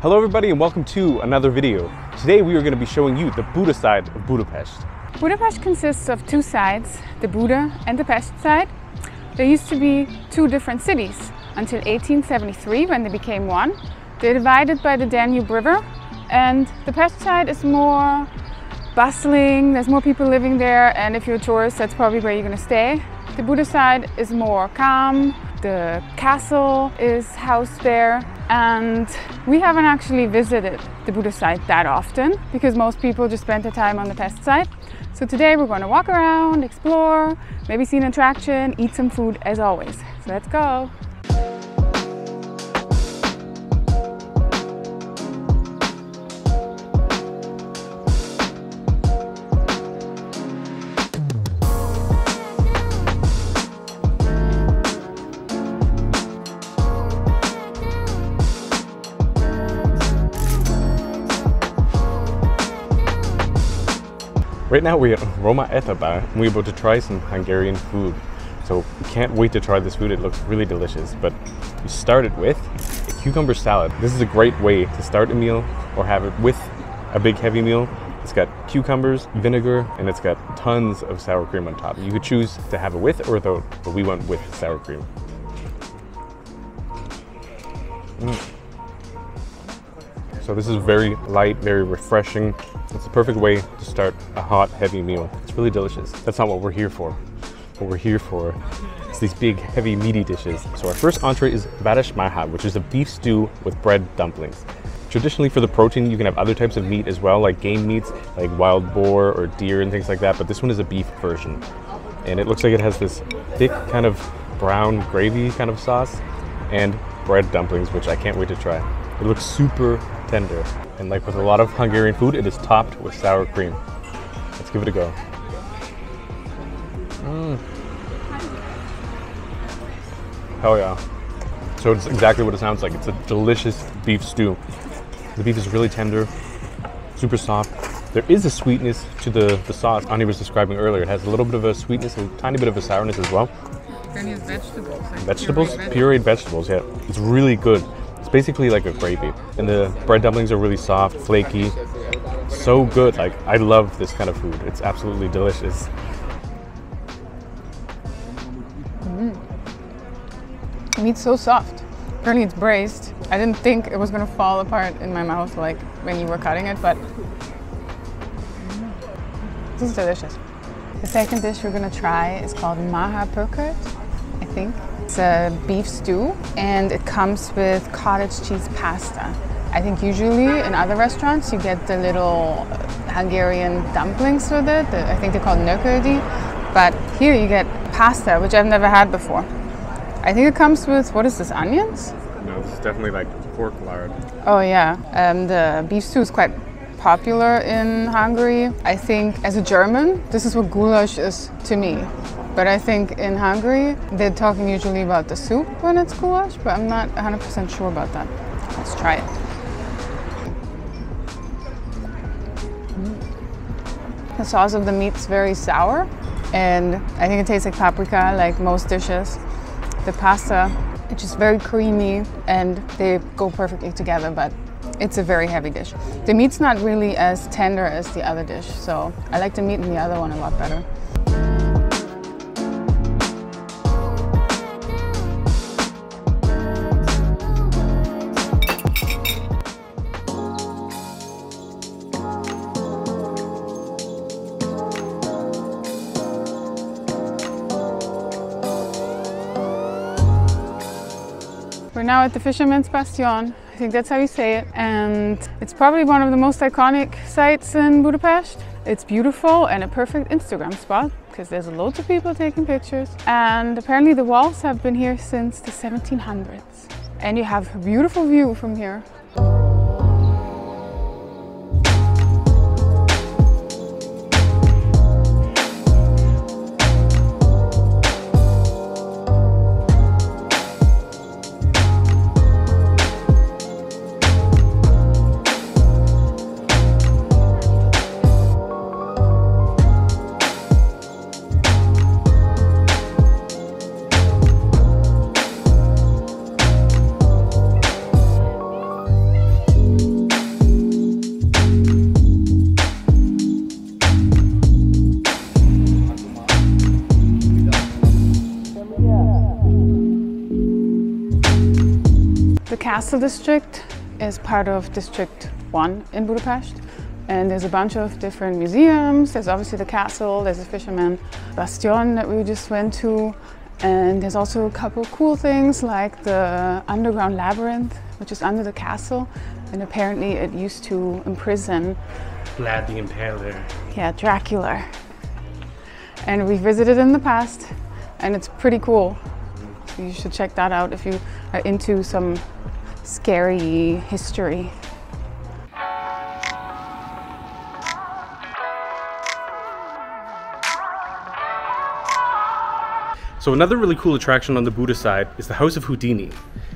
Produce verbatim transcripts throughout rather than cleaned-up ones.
Hello everybody and welcome to another video. Today we are going to be showing you the Buda side of Budapest. Budapest consists of two sides, the Buda and the Pest side. There used to be two different cities until eighteen seventy-three when they became one. They're divided by the Danube River, and the Pest side is more bustling, there's more people living there, and if you're a tourist that's probably where you're going to stay. The Buda side is more calm. The castle is housed there, and we haven't actually visited the Buda side that often because most people just spend their time on the Pest side. So today we're going to walk around, explore, maybe see an attraction, eat some food as always. So let's go! Right now we're at Róma Ételbár and we're about to try some Hungarian food. So we can't wait to try this food, it looks really delicious. But we started with a cucumber salad. This is a great way to start a meal or have it with a big heavy meal. It's got cucumbers, vinegar, and it's got tons of sour cream on top. You could choose to have it with or without, but we went with sour cream. Mm. So this is very light, very refreshing. It's the perfect way to start a hot, heavy meal. It's really delicious. That's not what we're here for. What we're here for is these big, heavy, meaty dishes. So our first entree is vadas maha, which is a beef stew with bread dumplings. Traditionally for the protein, you can have other types of meat as well, like game meats, like wild boar or deer and things like that, but this one is a beef version. And it looks like it has this thick kind of brown gravy kind of sauce and bread dumplings, which I can't wait to try. It looks super tender. And like with a lot of Hungarian food, it is topped with sour cream. Let's give it a go. Mm. Hell yeah. So it's exactly what it sounds like. It's a delicious beef stew. The beef is really tender, super soft. There is a sweetness to the, the sauce Ani was describing earlier. It has a little bit of a sweetness and a tiny bit of a sourness as well. Then it's vegetables. Like vegetables? Pureed vegetables, yeah. It's really good. It's basically like a gravy, and the bread dumplings are really soft, flaky, so good. Like, I love this kind of food. It's absolutely delicious. Mm. The meat's so soft. Apparently it's braised. I didn't think it was gonna fall apart in my mouth like when you were cutting it, but mm. This is delicious. The second dish we're gonna try is called Maha Porkert, I think. It's a beef stew and it comes with cottage cheese pasta. I think usually in other restaurants you get the little Hungarian dumplings with it. I think they're called nokedli. But here you get pasta, which I've never had before. I think it comes with, what is this, onions? No, it's definitely like pork lard. Oh yeah, um, the beef stew is quite popular in Hungary. I think as a German, this is what goulash is to me. But I think in Hungary, they're talking usually about the soup when it's goulash, but I'm not one hundred percent sure about that. Let's try it. Mm. The sauce of the meat's very sour, and I think it tastes like paprika, like most dishes. The pasta, it's just very creamy, and they go perfectly together, but it's a very heavy dish. The meat's not really as tender as the other dish, so I like the meat in the other one a lot better. We're now at the Fisherman's Bastion, I think that's how you say it, and it's probably one of the most iconic sites in Budapest. It's beautiful and a perfect Instagram spot because there's loads of people taking pictures, and apparently the walls have been here since the seventeen hundreds, and you have a beautiful view from here. castle district is part of District one in Budapest, and there's a bunch of different museums. There's obviously the castle, there's a Fisherman's Bastion that we just went to, and there's also a couple cool things like the underground labyrinth, which is under the castle, and apparently it used to imprison Vlad the Impaler. Yeah, Dracula. And we visited in the past, and it's pretty cool. So you should check that out if you are into some scary history. So another really cool attraction on the Buddha side is the House of Houdini,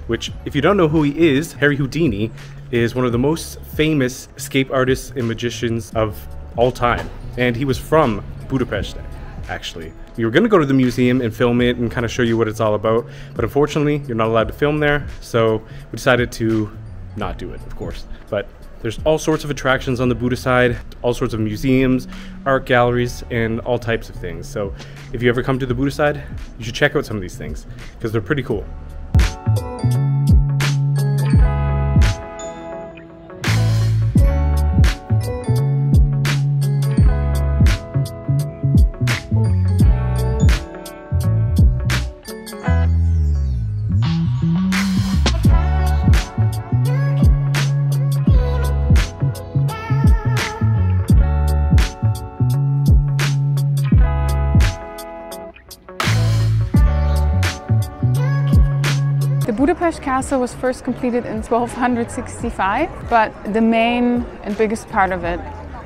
which, if you don't know who he is, Harry Houdini is one of the most famous escape artists and magicians of all time. And he was from Budapest, actually. We were gonna go to the museum and film it and kind of show you what it's all about, but unfortunately, you're not allowed to film there, so we decided to not do it, of course. But there's all sorts of attractions on the Buddha side, all sorts of museums, art galleries, and all types of things. So if you ever come to the Buddha side, you should check out some of these things because they're pretty cool. Budapest Castle was first completed in twelve sixty-five, but the main and biggest part of it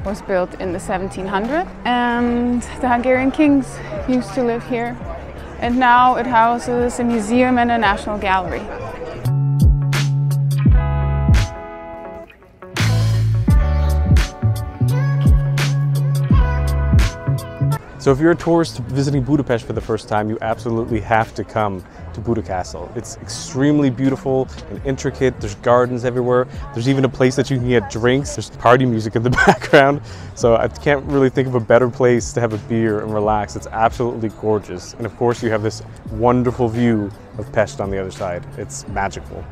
was built in the seventeen hundreds, and the Hungarian kings used to live here, and now it houses a museum and a national gallery. So if you're a tourist visiting Budapest for the first time, you absolutely have to come to Buda Castle. It's extremely beautiful and intricate. There's gardens everywhere. There's even a place that you can get drinks. There's party music in the background. So I can't really think of a better place to have a beer and relax. It's absolutely gorgeous. And of course, you have this wonderful view of Pest on the other side. It's magical.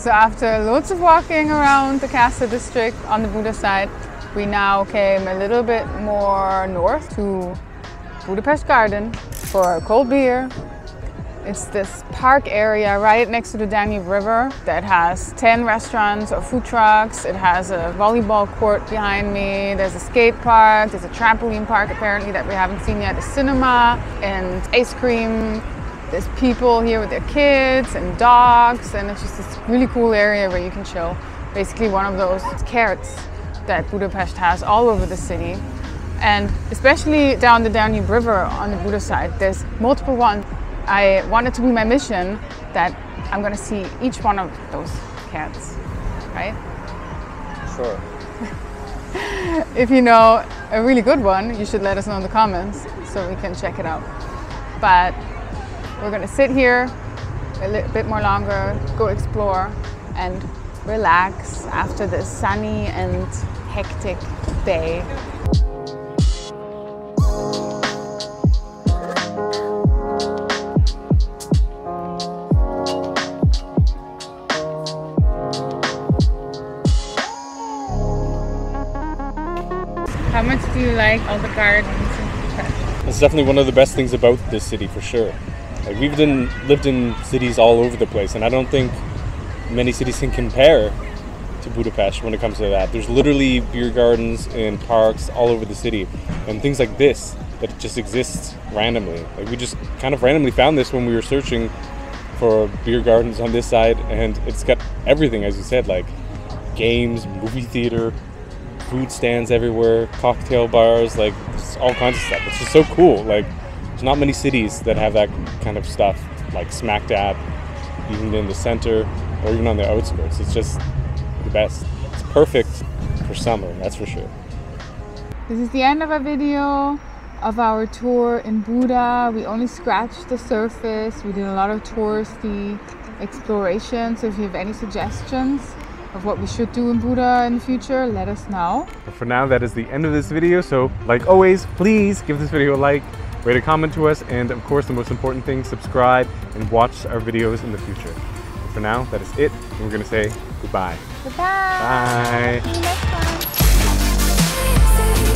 So after loads of walking around the castle district on the Buda side, we now came a little bit more north to Budapest Garden for a cold beer. It's this park area right next to the Danube River that has ten restaurants or food trucks. It has a volleyball court behind me. There's a skate park. There's a trampoline park apparently that we haven't seen yet. A cinema and ice cream. There's people here with their kids and dogs, and it's just this really cool area where you can chill. Basically one of those carrots that Budapest has all over the city. And especially down the Danube River on the Buda side, there's multiple ones. I want it to be my mission that I'm going to see each one of those carrots, right? Sure. If you know a really good one, you should let us know in the comments so we can check it out. But we're gonna sit here a little bit more longer, go explore and relax after this sunny and hectic day. How much do you like all the gardens? It's definitely one of the best things about this city for sure. Like we've been, lived in cities all over the place, and I don't think many cities can compare to Budapest when it comes to that. There's literally beer gardens and parks all over the city, and things like this that just exists randomly. Like we just kind of randomly found this when we were searching for beer gardens on this side, and it's got everything, as you said, like games, movie theater, food stands everywhere, cocktail bars, like all kinds of stuff. It's just so cool. Like, there's not many cities that have that kind of stuff, like smack dab, even in the center or even on the outskirts. It's just the best. It's perfect for summer, that's for sure. This is the end of our video of our tour in Buda. We only scratched the surface. We did a lot of touristy exploration. So if you have any suggestions of what we should do in Buda in the future, let us know. But for now, that is the end of this video. So like always, please give this video a like, rate a comment to us, and of course the most important thing, subscribe and watch our videos in the future. But for now, that is it. And we're gonna say goodbye. Goodbye. Bye. See you next time.